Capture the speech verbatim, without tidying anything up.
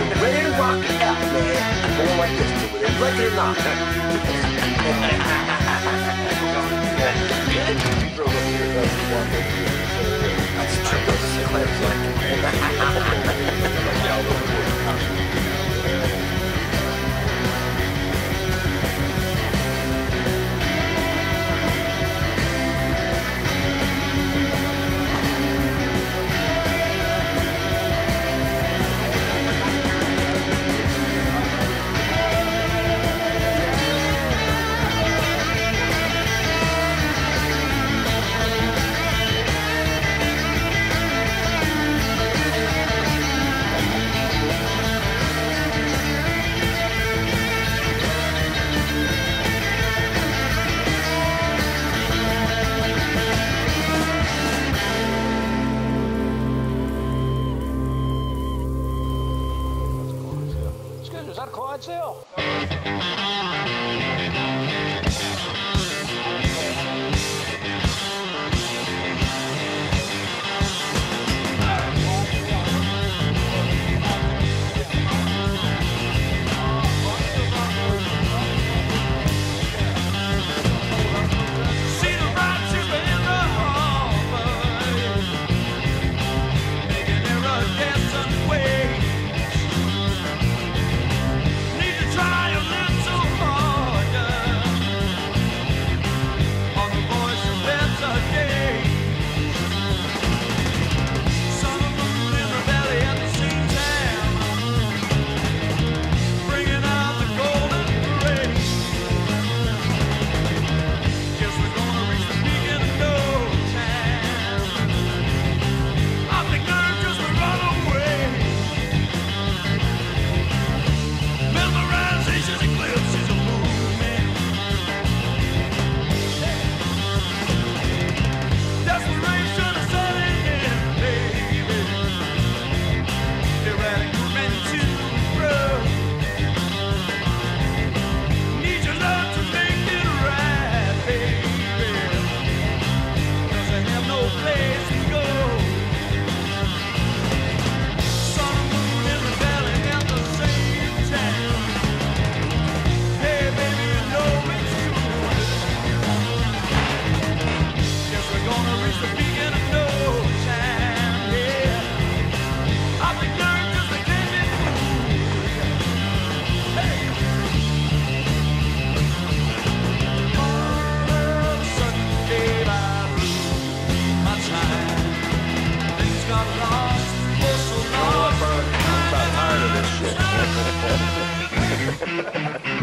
and ready to rock it out, man. I'm going like this, people. They like it or not. Is that Clydesdale? Ha, ha, ha.